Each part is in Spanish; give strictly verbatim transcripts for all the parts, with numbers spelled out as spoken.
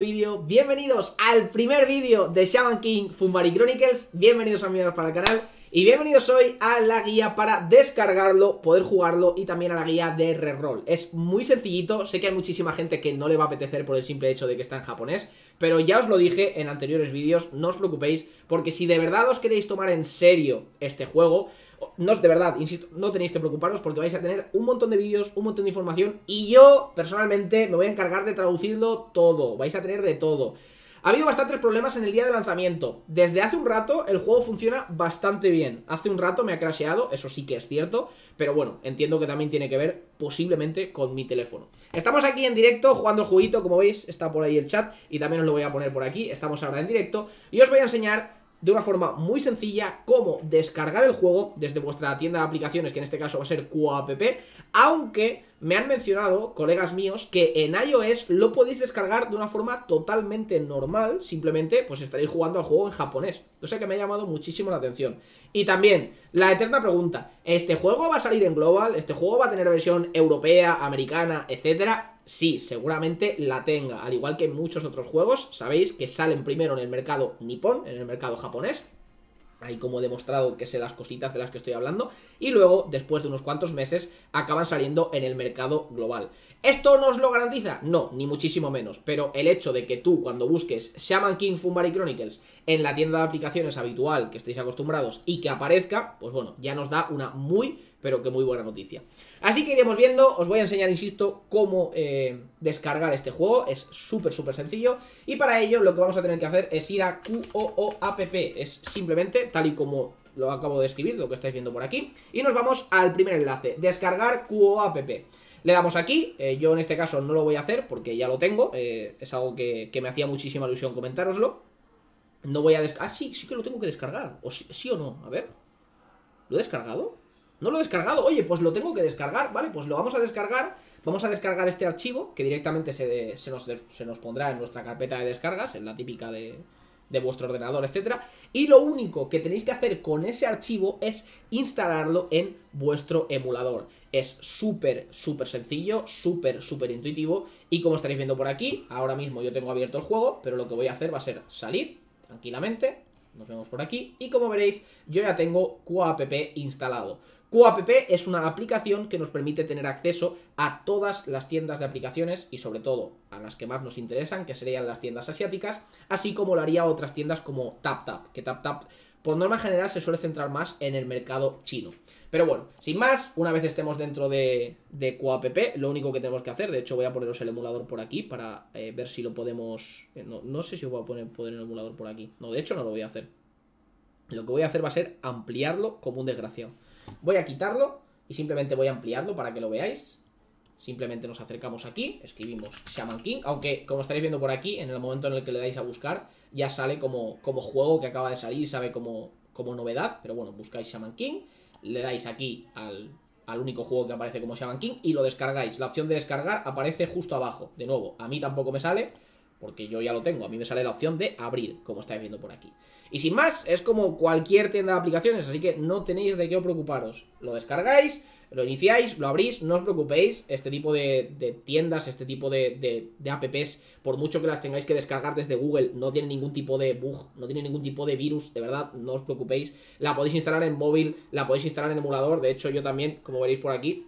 Vídeo, bienvenidos al primer vídeo de Shaman King Funbari Chronicles, bienvenidos amigos para el canal y bienvenidos hoy a la guía para descargarlo, poder jugarlo y también a la guía de reroll. Es muy sencillito, sé que hay muchísima gente que no le va a apetecer por el simple hecho de que está en japonés, pero ya os lo dije en anteriores vídeos, no os preocupéis, porque si de verdad os queréis tomar en serio este juego, no, de verdad, insisto, no tenéis que preocuparos porque vais a tener un montón de vídeos, un montón de información y yo, personalmente, me voy a encargar de traducirlo todo, vais a tener de todo. Ha habido bastantes problemas en el día de lanzamiento. Desde hace un rato el juego funciona bastante bien. Hace un rato me ha crasheado, eso sí que es cierto, pero bueno, entiendo que también tiene que ver posiblemente con mi teléfono. Estamos aquí en directo jugando el jueguito, como veis, está por ahí el chat y también os lo voy a poner por aquí. Estamos ahora en directo y os voy a enseñar de una forma muy sencilla cómo descargar el juego desde vuestra tienda de aplicaciones, que en este caso va a ser Q A P P, aunque me han mencionado colegas míos que en iOS lo podéis descargar de una forma totalmente normal, simplemente pues estaréis jugando al juego en japonés, cosa que me ha llamado muchísimo la atención. Y también la eterna pregunta, ¿este juego va a salir en global? ¿Este juego va a tener versión europea, americana, etcétera? Sí, seguramente la tenga, al igual que muchos otros juegos, sabéis que salen primero en el mercado nipón, en el mercado japonés, ahí como he demostrado que sé las cositas de las que estoy hablando, y luego, después de unos cuantos meses, acaban saliendo en el mercado global. ¿Esto nos lo garantiza? No, ni muchísimo menos, pero el hecho de que tú, cuando busques Shaman King Funbari Chronicles en la tienda de aplicaciones habitual que estéis acostumbrados y que aparezca, pues bueno, ya nos da una muy... pero que muy buena noticia. Así que iremos viendo, os voy a enseñar, insisto, cómo eh, descargar este juego. Es súper, súper sencillo. Y para ello lo que vamos a tener que hacer es ir a Q O O A P P. Es simplemente tal y como lo acabo de escribir, lo que estáis viendo por aquí. Y nos vamos al primer enlace, descargar Q O O A P P. Le damos aquí, eh, yo en este caso no lo voy a hacer porque ya lo tengo. Eh, es algo que, que me hacía muchísima ilusión comentároslo. No voy a descargar... Ah, sí, sí que lo tengo que descargar. O sí, sí o no, a ver. ¿Lo he descargado? No lo he descargado, oye, pues lo tengo que descargar, ¿vale? Pues lo vamos a descargar, vamos a descargar este archivo, que directamente se, de, se, nos, de, se nos pondrá en nuestra carpeta de descargas, en la típica de, de vuestro ordenador, etcétera. Y lo único que tenéis que hacer con ese archivo es instalarlo en vuestro emulador. Es súper, súper sencillo, súper, súper intuitivo, y como estaréis viendo por aquí, ahora mismo yo tengo abierto el juego, pero lo que voy a hacer va a ser salir tranquilamente, nos vemos por aquí, y como veréis, yo ya tengo Q A P P instalado. Q A P P es una aplicación que nos permite tener acceso a todas las tiendas de aplicaciones y sobre todo a las que más nos interesan, que serían las tiendas asiáticas, así como lo haría otras tiendas como TapTap, que TapTap por norma general se suele centrar más en el mercado chino. Pero bueno, sin más, una vez estemos dentro de, de Q A P P, lo único que tenemos que hacer, de hecho voy a poneros el emulador por aquí para eh, ver si lo podemos... No, no sé si voy a poner, poner el emulador por aquí, no, de hecho no lo voy a hacer. Lo que voy a hacer va a ser ampliarlo como un desgraciado. Voy a quitarlo y simplemente voy a ampliarlo para que lo veáis. Simplemente nos acercamos aquí, escribimos Shaman King, aunque como estaréis viendo por aquí, en el momento en el que le dais a buscar, ya sale como, como juego que acaba de salir, sabe como, como novedad, pero bueno, buscáis Shaman King, le dais aquí al, al único juego que aparece como Shaman King y lo descargáis. La opción de descargar aparece justo abajo, de nuevo, a mí tampoco me sale, porque yo ya lo tengo, a mí me sale la opción de abrir, como estáis viendo por aquí. Y sin más, es como cualquier tienda de aplicaciones, así que no tenéis de qué preocuparos. Lo descargáis, lo iniciáis, lo abrís, no os preocupéis. Este tipo de, de tiendas, este tipo de, de, de apps, por mucho que las tengáis que descargar desde Google, no tiene ningún tipo de bug, no tiene ningún tipo de virus, de verdad, no os preocupéis. La podéis instalar en móvil, la podéis instalar en emulador, de hecho yo también, como veréis por aquí,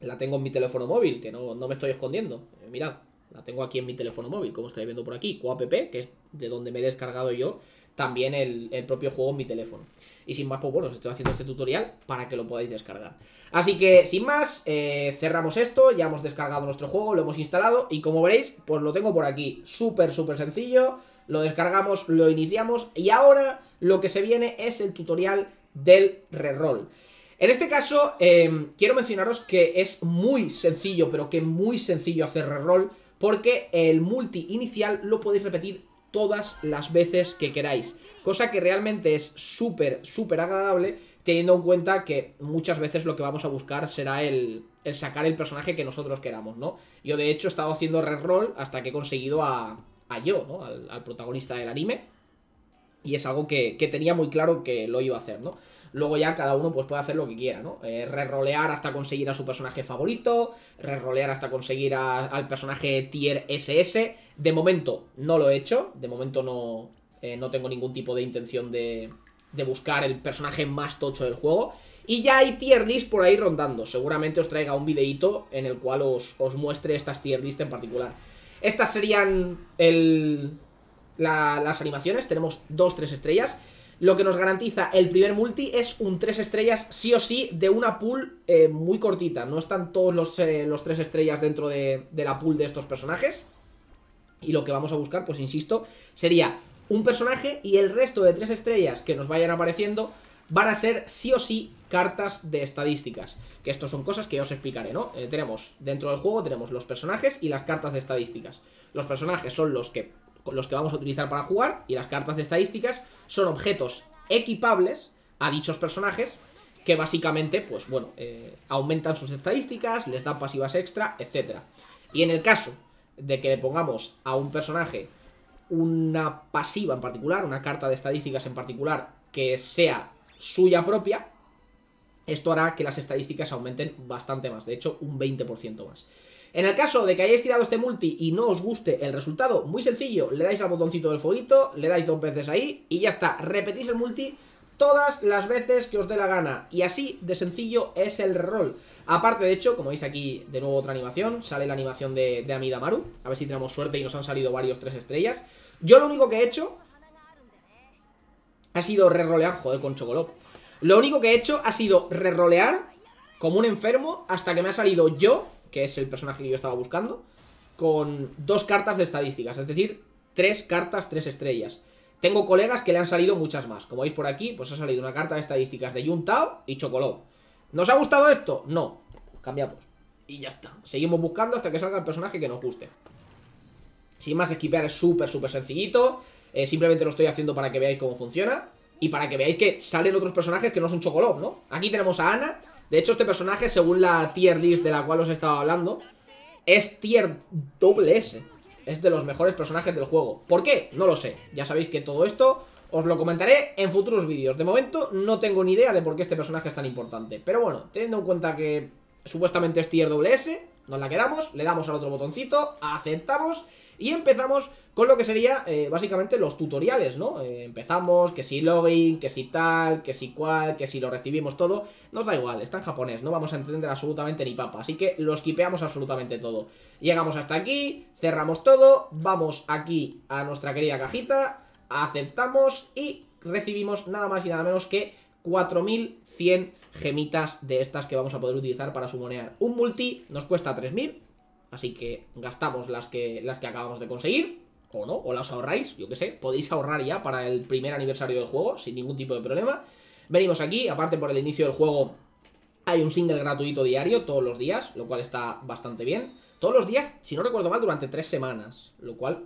la tengo en mi teléfono móvil, que no, no me estoy escondiendo, eh, mirad. La tengo aquí en mi teléfono móvil, como estáis viendo por aquí, Q A P P, que es de donde me he descargado yo también el, el propio juego en mi teléfono. Y sin más, pues bueno, os estoy haciendo este tutorial para que lo podáis descargar. Así que, sin más, eh, cerramos esto, ya hemos descargado nuestro juego, lo hemos instalado y como veréis, pues lo tengo por aquí, súper, súper sencillo, lo descargamos, lo iniciamos y ahora lo que se viene es el tutorial del reroll. En este caso, eh, quiero mencionaros que es muy sencillo, pero que muy sencillo hacer reroll, porque el multi inicial lo podéis repetir todas las veces que queráis, cosa que realmente es súper, súper agradable, teniendo en cuenta que muchas veces lo que vamos a buscar será el, el sacar el personaje que nosotros queramos, ¿no? Yo de hecho he estado haciendo reroll hasta que he conseguido a, a Yo, ¿no? Al, al protagonista del anime, y es algo que, que tenía muy claro que lo iba a hacer, ¿no? Luego ya cada uno pues puede hacer lo que quiera, ¿no? Eh, rerolear hasta conseguir a su personaje favorito, rerolear hasta conseguir a, al personaje tier ese ese. De momento no lo he hecho, de momento no, eh, no tengo ningún tipo de intención de, de buscar el personaje más tocho del juego. Y ya hay tier list por ahí rondando, seguramente os traiga un videíto en el cual os, os muestre estas tier list en particular. Estas serían el, la, las animaciones, tenemos dos, tres estrellas. Lo que nos garantiza el primer multi es un tres estrellas sí o sí de una pool eh, muy cortita. No están todos los, eh, los tres estrellas dentro de, de la pool de estos personajes. Y lo que vamos a buscar, pues insisto, sería un personaje y el resto de tres estrellas que nos vayan apareciendo van a ser sí o sí cartas de estadísticas. Que esto son cosas que ya os explicaré, ¿no? Eh, tenemos, dentro del juego tenemos los personajes y las cartas de estadísticas. Los personajes son los que, los que vamos a utilizar para jugar, y las cartas de estadísticas son objetos equipables a dichos personajes que básicamente, pues bueno, eh, aumentan sus estadísticas, les dan pasivas extra, etcétera. Y en el caso de que le pongamos a un personaje una pasiva en particular, una carta de estadísticas en particular que sea suya propia, esto hará que las estadísticas aumenten bastante más, de hecho un veinte por ciento más. En el caso de que hayáis tirado este multi y no os guste el resultado, muy sencillo, le dais al botoncito del fueguito, le dais dos veces ahí y ya está. Repetís el multi todas las veces que os dé la gana y así de sencillo es el reroll. Aparte, de hecho, como veis aquí de nuevo otra animación, sale la animación de, de Amidamaru, a ver si tenemos suerte y nos han salido varios tres estrellas. Yo lo único que he hecho ha sido rerolear, joder, con Chocolop. Lo único que he hecho ha sido rerolear como un enfermo hasta que me ha salido yo, que es el personaje que yo estaba buscando, con dos cartas de estadísticas, es decir, tres cartas, tres estrellas. Tengo colegas que le han salido muchas más. Como veis por aquí, pues ha salido una carta de estadísticas de Yun Tao y Chocolop. ¿Nos ha gustado esto? No. Pues cambiamos. Y ya está. Seguimos buscando hasta que salga el personaje que nos guste. Sin más, esquipear es súper, súper sencillito. Eh, simplemente lo estoy haciendo para que veáis cómo funciona. Y para que veáis que salen otros personajes que no son Chocolop, ¿no? Aquí tenemos a Anna. De hecho, este personaje, según la tier list de la cual os he estado hablando, es tier doble S. Es de los mejores personajes del juego. ¿Por qué? No lo sé. Ya sabéis que todo esto os lo comentaré en futuros vídeos. De momento no tengo ni idea de por qué este personaje es tan importante. Pero bueno, teniendo en cuenta que supuestamente es tier doble S, nos la quedamos, le damos al otro botoncito, aceptamos y empezamos con lo que sería eh, básicamente los tutoriales, ¿no? Eh, empezamos, que si login, que si tal, que si cual, que si lo recibimos todo, nos da igual, está en japonés, no vamos a entender absolutamente ni papa, así que lo esquipeamos absolutamente todo. Llegamos hasta aquí, cerramos todo, vamos aquí a nuestra querida cajita, aceptamos y recibimos nada más y nada menos que cuatro mil cien gemitas de estas que vamos a poder utilizar para sumonear. Un multi nos cuesta tres mil, así que gastamos las que, las que acabamos de conseguir, o no, o las ahorráis, yo que sé, podéis ahorrar ya para el primer aniversario del juego sin ningún tipo de problema. Venimos aquí, aparte por el inicio del juego hay un single gratuito diario todos los días, lo cual está bastante bien. Todos los días, si no recuerdo mal, durante tres semanas, lo cual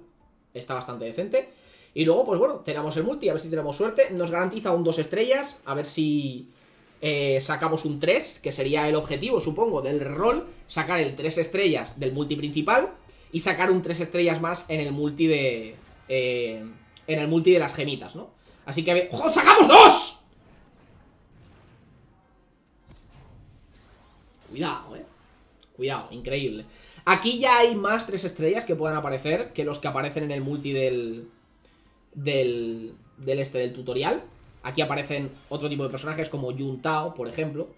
está bastante decente. Y luego, pues bueno, tenemos el multi, a ver si tenemos suerte. Nos garantiza un dos estrellas, a ver si eh, sacamos un tres, que sería el objetivo, supongo, del rol. Sacar el tres estrellas del multi principal y sacar un tres estrellas más en el multi de... Eh, en el multi de las gemitas, ¿no? Así que a ver... ¡Ojo, sacamos dos! Cuidado, eh. Cuidado, increíble. Aquí ya hay más tres estrellas que puedan aparecer que los que aparecen en el multi del... Del, del este, del tutorial. Aquí aparecen otro tipo de personajes como Yun Tao, por ejemplo.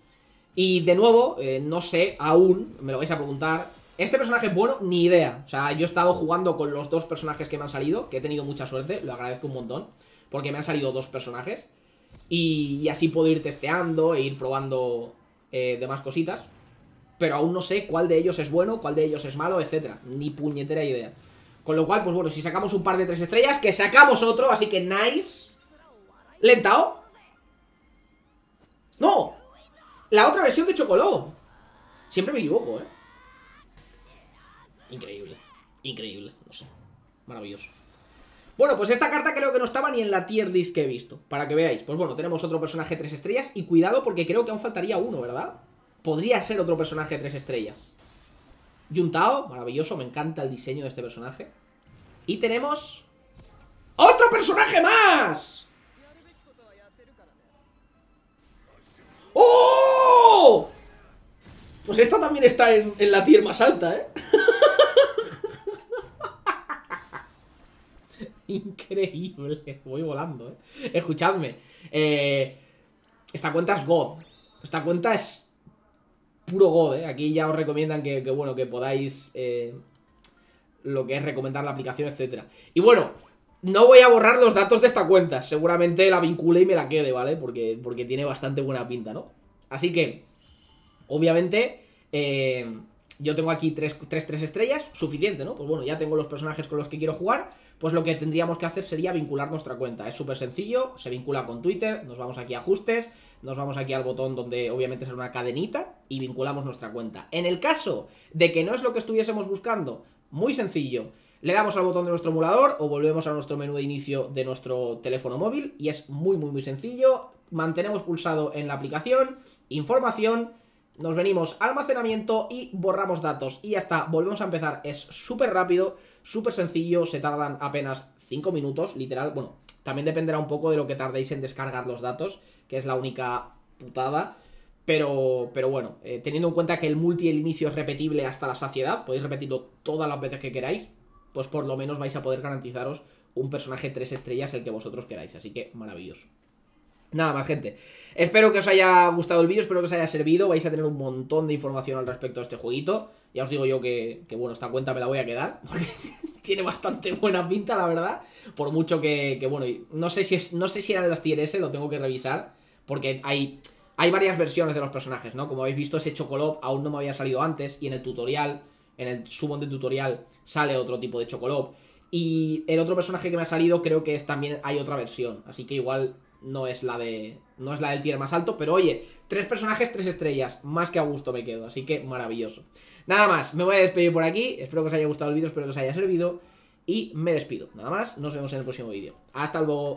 Y de nuevo, eh, no sé aún, me lo vais a preguntar, ¿este personaje es bueno? Ni idea. O sea, yo he estado jugando con los dos personajes que me han salido, que he tenido mucha suerte, lo agradezco un montón, porque me han salido dos personajes. Y, y así puedo ir testeando e ir probando eh, demás cositas. Pero aún no sé cuál de ellos es bueno, cuál de ellos es malo, etcétera. Ni puñetera idea. Con lo cual, pues bueno, si sacamos un par de tres estrellas, que sacamos otro, así que nice. ¿Lentao? ¡No! La otra versión de Chocolop. Siempre me equivoco, ¿eh? Increíble. Increíble, no sé. Maravilloso. Bueno, pues esta carta creo que no estaba ni en la tier list que he visto, para que veáis. Pues bueno, tenemos otro personaje tres estrellas y cuidado porque creo que aún faltaría uno, ¿verdad? Podría ser otro personaje tres estrellas. Yun Tao, maravilloso, me encanta el diseño de este personaje. Y tenemos... ¡otro personaje más! ¡Oh! Pues esta también está en, en la tier más alta, ¿eh? Increíble. Voy volando, ¿eh? Escuchadme. Eh, esta cuenta es God. Esta cuenta es puro God, ¿eh? Aquí ya os recomiendan que, que bueno, que podáis... Eh, lo que es recomendar la aplicación, etcétera. Y bueno, no voy a borrar los datos de esta cuenta. Seguramente la vincule y me la quede, ¿vale? Porque, porque tiene bastante buena pinta, ¿no? Así que, obviamente, eh, yo tengo aquí tres, tres, tres estrellas. Suficiente, ¿no? Pues bueno, ya tengo los personajes con los que quiero jugar. Pues lo que tendríamos que hacer sería vincular nuestra cuenta. Es súper sencillo, se vincula con Twitter. Nos vamos aquí a ajustes, nos vamos aquí al botón donde obviamente será una cadenita y vinculamos nuestra cuenta. En el caso de que no es lo que estuviésemos buscando, muy sencillo, le damos al botón de nuestro emulador o volvemos a nuestro menú de inicio de nuestro teléfono móvil y es muy muy muy sencillo. Mantenemos pulsado en la aplicación, información, nos venimos a almacenamiento y borramos datos y ya está, volvemos a empezar. Es súper rápido, súper sencillo, se tardan apenas cinco minutos, literal. Bueno, también dependerá un poco de lo que tardéis en descargar los datos, que es la única putada. Pero, pero bueno, eh, teniendo en cuenta que el multi y el inicio es repetible hasta la saciedad, podéis repetirlo todas las veces que queráis, pues por lo menos vais a poder garantizaros un personaje tres estrellas el que vosotros queráis, así que maravilloso. Nada más, gente. Espero que os haya gustado el vídeo, espero que os haya servido, vais a tener un montón de información al respecto de este jueguito. Ya os digo yo que, que bueno, esta cuenta me la voy a quedar, porque tiene bastante buena pinta, la verdad. Por mucho que, que bueno, no sé si es, no sé si eran las tier S, lo tengo que revisar, porque hay... Hay varias versiones de los personajes, ¿no? Como habéis visto, ese Chocolop aún no me había salido antes y en el tutorial, en el subon de tutorial, sale otro tipo de Chocolop. Y el otro personaje que me ha salido creo que es también hay otra versión, así que igual no es la de no es la del tier más alto, pero oye, tres personajes, tres estrellas, más que a gusto me quedo, así que maravilloso. Nada más, me voy a despedir por aquí, espero que os haya gustado el vídeo, espero que os haya servido y me despido. Nada más, nos vemos en el próximo vídeo. Hasta luego.